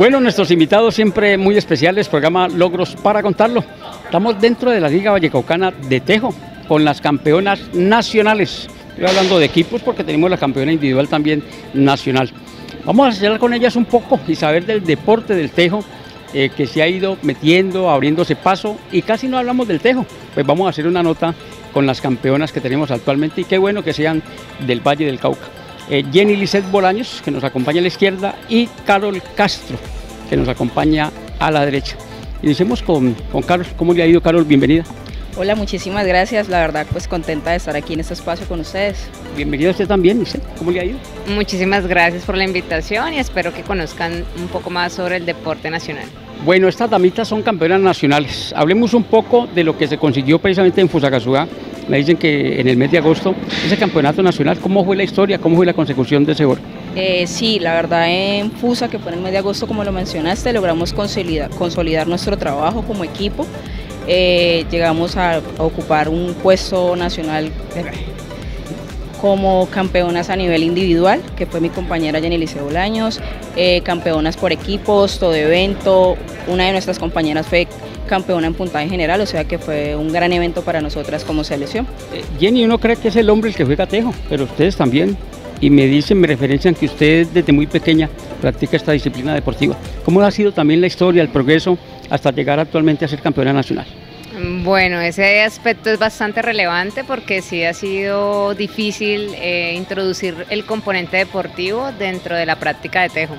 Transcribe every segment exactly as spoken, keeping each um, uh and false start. Bueno, nuestros invitados siempre muy especiales, programa Logros para Contarlo. Estamos dentro de la Liga Vallecaucana de Tejo, con las campeonas nacionales. Estoy hablando de equipos porque tenemos la campeona individual también nacional. Vamos a hablar con ellas un poco y saber del deporte del tejo, eh, que se ha ido metiendo, abriéndose paso, y casi no hablamos del tejo. Pues vamos a hacer una nota con las campeonas que tenemos actualmente, y qué bueno que sean del Valle del Cauca. Eh, Jenny Lizeth Bolaños, que nos acompaña a la izquierda, y Carol Castro, que nos acompaña a la derecha. Iniciemos con, con Carol. ¿Cómo le ha ido, Carol? Bienvenida. Hola, muchísimas gracias. La verdad, pues contenta de estar aquí en este espacio con ustedes. Bienvenida usted también. ¿Usted? ¿Cómo le ha ido? Muchísimas gracias por la invitación y espero que conozcan un poco más sobre el deporte nacional. Bueno, estas damitas son campeonas nacionales. Hablemos un poco de lo que se consiguió precisamente en Fusagasugá. Me dicen que en el mes de agosto, ese campeonato nacional, ¿cómo fue la historia? ¿Cómo fue la consecución de ese oro? Eh, sí, la verdad, en Fusa, que fue en el mes de agosto, como lo mencionaste, logramos consolidar, consolidar nuestro trabajo como equipo. Eh, llegamos a, a ocupar un puesto nacional como campeonas a nivel individual, que fue mi compañera Jenny Lizeth Bolaños, eh, campeonas por equipos, todo evento. Una de nuestras compañeras fue campeona en puntaje general, o sea que fue un gran evento para nosotras como selección. Eh, Jenny, uno cree que es el hombre el que juega tejo, pero ustedes también, y me dicen, me referencian que usted desde muy pequeña practica esta disciplina deportiva. ¿Cómo ha sido también la historia, el progreso, hasta llegar actualmente a ser campeona nacional? Bueno, ese aspecto es bastante relevante porque sí ha sido difícil eh, introducir el componente deportivo dentro de la práctica de tejo,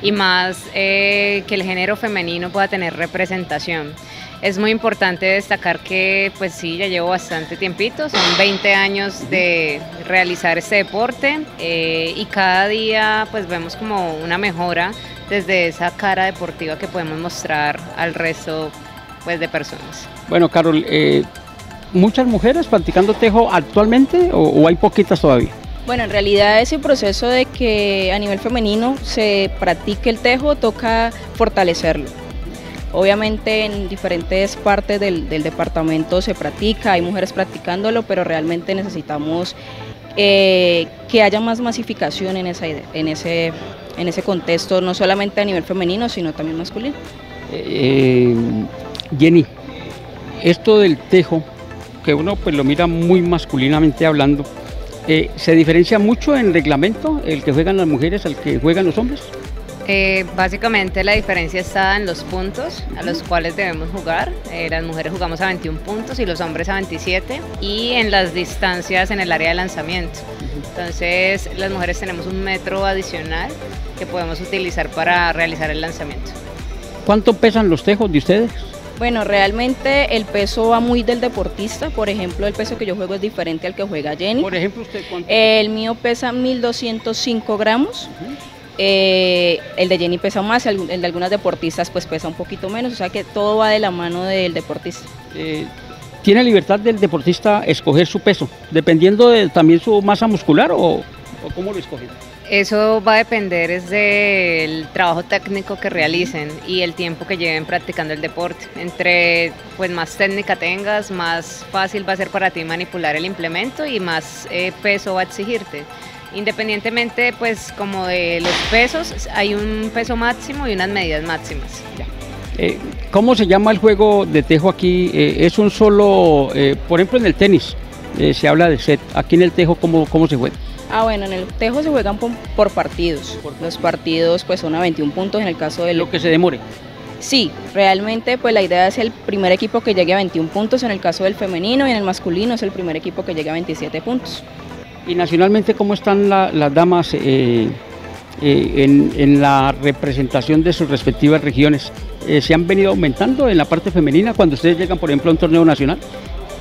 y más eh, que el género femenino pueda tener representación. Es muy importante destacar que, pues sí, ya llevo bastante tiempito, son veinte años de realizar este deporte, eh, y cada día pues vemos como una mejora desde esa cara deportiva que podemos mostrar al resto pues de personas. Bueno, Carol, eh, ¿muchas mujeres practicando tejo actualmente o, o hay poquitas todavía? Bueno, en realidad ese proceso de que a nivel femenino se practique el tejo toca fortalecerlo. Obviamente en diferentes partes del, del departamento se practica, hay mujeres practicándolo, pero realmente necesitamos eh, que haya más masificación en, esa, en, ese, en ese contexto, no solamente a nivel femenino, sino también masculino. Eh, Jenny, esto del tejo, que uno pues lo mira muy masculinamente hablando, eh, ¿se diferencia mucho en reglamento el que juegan las mujeres al que juegan los hombres? Eh, básicamente la diferencia está en los puntos a los cuales debemos jugar. Eh, las mujeres jugamos a veintiún puntos y los hombres a veintisiete, y en las distancias en el área de lanzamiento. Entonces las mujeres tenemos un metro adicional que podemos utilizar para realizar el lanzamiento. ¿Cuánto pesan los tejos de ustedes? Bueno, realmente el peso va muy del deportista. Por ejemplo, el peso que yo juego es diferente al que juega Jenny. Por ejemplo, ¿usted cuánto? Eh, el mío pesa mil doscientos cinco gramos. Uh-huh. Eh, el de Jenny pesa más, el de algunas deportistas pues pesa un poquito menos, o sea que todo va de la mano del deportista. Eh, ¿Tiene libertad del deportista escoger su peso, dependiendo de también su masa muscular, o, o cómo lo escogen? Eso va a depender es del trabajo técnico que realicen y el tiempo que lleven practicando el deporte. Entre pues más técnica tengas, más fácil va a ser para ti manipular el implemento y más eh, peso va a exigirte. Independientemente pues como de los pesos, hay un peso máximo y unas medidas máximas. Eh, ¿Cómo se llama el juego de tejo aquí? Eh, es un solo, eh, por ejemplo en el tenis eh, se habla de set, aquí en el tejo ¿cómo, cómo se juega? Ah, bueno, en el tejo se juegan por, por partidos, los partidos pues son a veintiún puntos en el caso de... Lo que se demore. Sí, realmente pues la idea es el primer equipo que llegue a veintiún puntos en el caso del femenino, y en el masculino es el primer equipo que llegue a veintisiete puntos. Y nacionalmente, ¿cómo están la, las damas eh, eh, en, en la representación de sus respectivas regiones? Eh, ¿Se han venido aumentando en la parte femenina cuando ustedes llegan, por ejemplo, a un torneo nacional?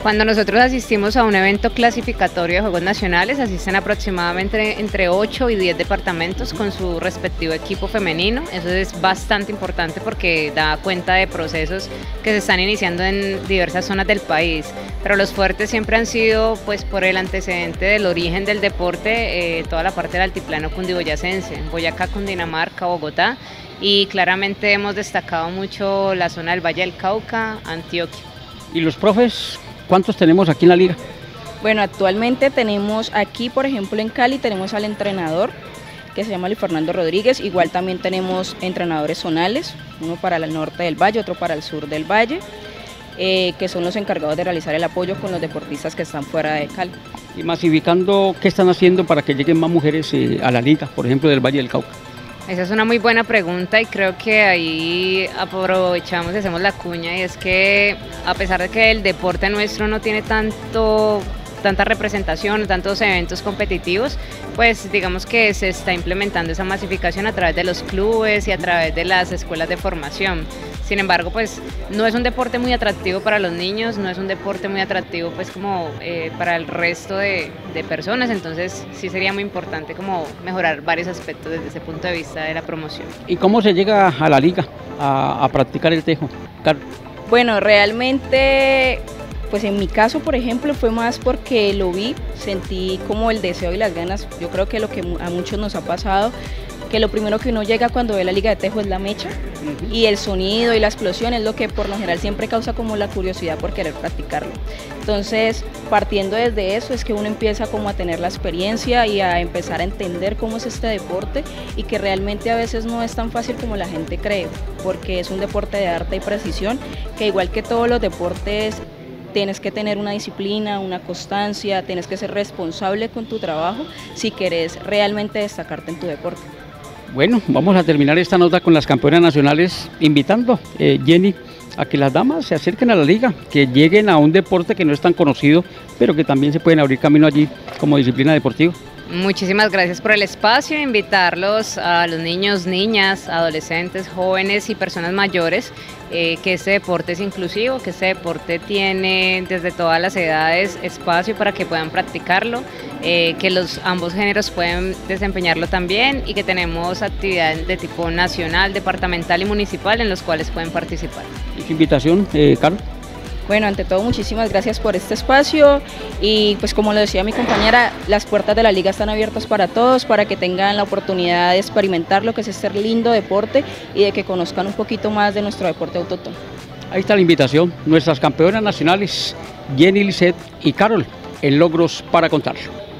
Cuando nosotros asistimos a un evento clasificatorio de Juegos Nacionales, asisten aproximadamente entre ocho y diez departamentos con su respectivo equipo femenino. Eso es bastante importante porque da cuenta de procesos que se están iniciando en diversas zonas del país. Pero los fuertes siempre han sido, pues por el antecedente del origen del deporte, eh, toda la parte del altiplano cundiboyacense, Boyacá, Cundinamarca, Bogotá, y claramente hemos destacado mucho la zona del Valle del Cauca, Antioquia. ¿Y los profes? ¿Cuántos tenemos aquí en la liga? Bueno, actualmente tenemos aquí, por ejemplo, en Cali tenemos al entrenador, que se llama Luis Fernando Rodríguez. Igual también tenemos entrenadores zonales, uno para el norte del valle, otro para el sur del valle, eh, que son los encargados de realizar el apoyo con los deportistas que están fuera de Cali. Y masificando, ¿qué están haciendo para que lleguen más mujeres eh, a la liga, por ejemplo, del Valle del Cauca? Esa es una muy buena pregunta y creo que ahí aprovechamos y hacemos la cuña, y es que a pesar de que el deporte nuestro no tiene tanto... tanta representación, tantos eventos competitivos, pues digamos que se está implementando esa masificación a través de los clubes y a través de las escuelas de formación. Sin embargo, pues no es un deporte muy atractivo para los niños, no es un deporte muy atractivo pues como eh, para el resto de, de personas, entonces sí sería muy importante como mejorar varios aspectos desde ese punto de vista de la promoción. ¿Y cómo se llega a la liga a, a practicar el tejo, Carol? Bueno, realmente... pues en mi caso, por ejemplo, fue más porque lo vi, sentí como el deseo y las ganas. Yo creo que lo que a muchos nos ha pasado, que lo primero que uno llega cuando ve la Liga de Tejo es la mecha, uh-huh, y el sonido y la explosión es lo que por lo general siempre causa como la curiosidad por querer practicarlo. Entonces, partiendo desde eso es que uno empieza como a tener la experiencia y a empezar a entender cómo es este deporte, y que realmente a veces no es tan fácil como la gente cree, porque es un deporte de arte y precisión, que igual que todos los deportes, tienes que tener una disciplina, una constancia, tienes que ser responsable con tu trabajo si quieres realmente destacarte en tu deporte. Bueno, vamos a terminar esta nota con las campeonas nacionales, invitando, eh, Jenny, a que las damas se acerquen a la liga, que lleguen a un deporte que no es tan conocido, pero que también se pueden abrir camino allí como disciplina deportiva. Muchísimas gracias por el espacio, invitarlos a los niños, niñas, adolescentes, jóvenes y personas mayores, eh, que este deporte es inclusivo, que este deporte tiene desde todas las edades espacio para que puedan practicarlo, eh, que los ambos géneros pueden desempeñarlo también, y que tenemos actividades de tipo nacional, departamental y municipal en los cuales pueden participar. ¿Y qué invitación, eh, Carol? Bueno, ante todo muchísimas gracias por este espacio, y pues como lo decía mi compañera, las puertas de la liga están abiertas para todos, para que tengan la oportunidad de experimentar lo que es este lindo deporte y de que conozcan un poquito más de nuestro deporte autóctono. Ahí está la invitación, nuestras campeonas nacionales Jenny Lizeth y Carol en Logros para Contarlo.